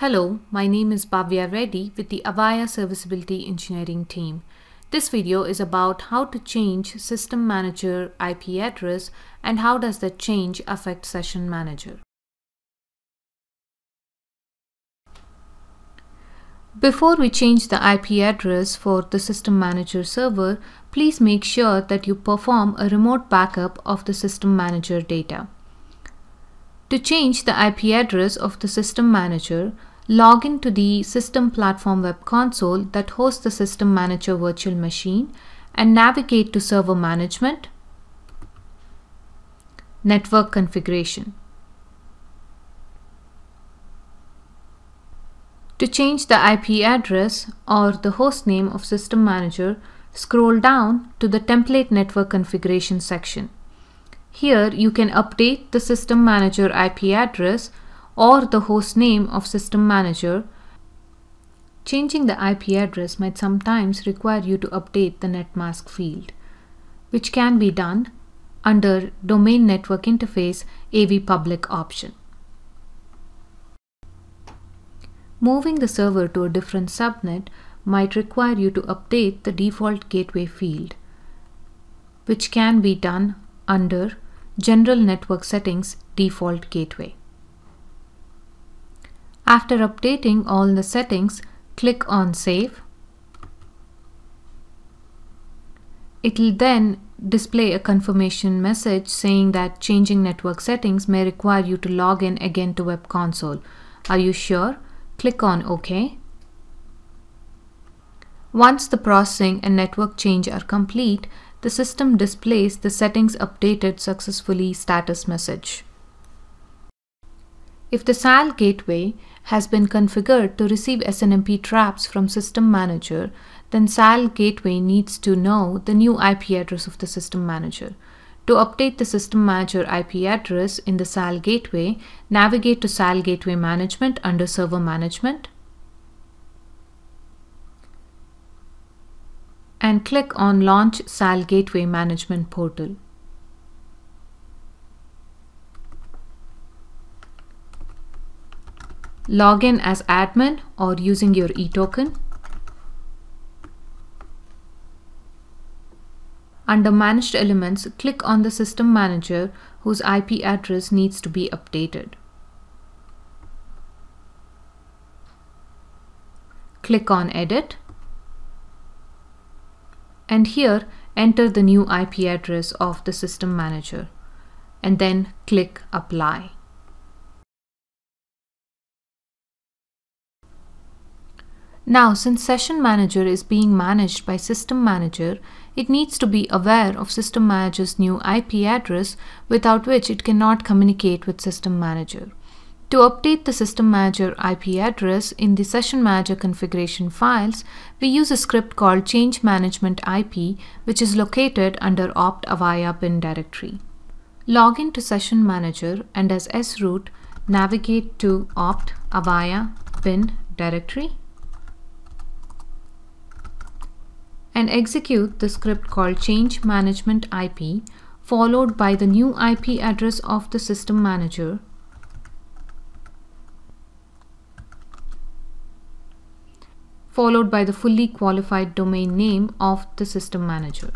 Hello, my name is Bhavya Reddy with the Avaya Serviceability Engineering team. This video is about how to change System Manager IP address and how does that change affect Session Manager. Before we change the IP address for the System Manager server, please make sure that you perform a remote backup of the System Manager data. To change the IP address of the System Manager, log in to the System Platform web console that hosts the System Manager virtual machine and navigate to Server Management, Network Configuration. To change the IP address or the host name of System Manager, scroll down to the Template Network Configuration section. Here you can update the System Manager IP address or the host name of System Manager. Changing the IP address might sometimes require you to update the netmask field, which can be done under Domain Network Interface AV Public option. Moving the server to a different subnet might require you to update the default gateway field, which can be done under General Network Settings Default Gateway. After updating all the settings, click on Save. It will then display a confirmation message saying that changing network settings may require you to log in again to Web Console. Are you sure? Click on OK. Once the processing and network change are complete, the system displays the Settings Updated Successfully status message. If the SAL gateway has been configured to receive SNMP traps from System Manager, then SAL gateway needs to know the new IP address of the System Manager. To update the System Manager IP address in the SAL gateway, navigate to SAL Gateway Management under Server Management and click on Launch SAL Gateway Management Portal. Log in as admin or using your e-token. Under Managed Elements, click on the System Manager whose IP address needs to be updated. Click on Edit. And here, enter the new IP address of the System Manager. And then click Apply. Now, since Session Manager is being managed by System Manager, it needs to be aware of System Manager's new IP address, without which it cannot communicate with System Manager. To update the System Manager IP address in the Session Manager configuration files, we use a script called Change Management IP, which is located under Opt Avaya bin directory. Log in to Session Manager and as sroot, navigate to Opt Avaya bin directory and execute the script called Change Management IP, followed by the new IP address of the System Manager, followed by the fully qualified domain name of the System Manager.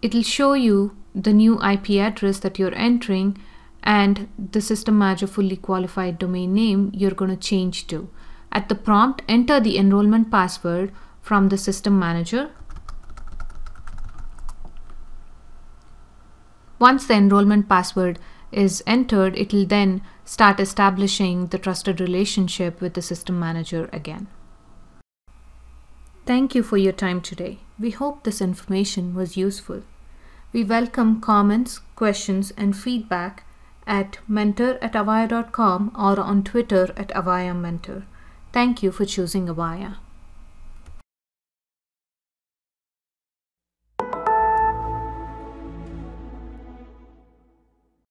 It will show you the new IP address that you're entering and the System Manager fully qualified domain name you're going to change to. At the prompt, enter the enrollment password from the System Manager. Once the enrollment password is entered, it will then start establishing the trusted relationship with the System Manager again. Thank you for your time today. We hope this information was useful. We welcome comments, questions, and feedback at mentor@avaya.com or on Twitter @avaya mentor. Thank you for choosing Avaya.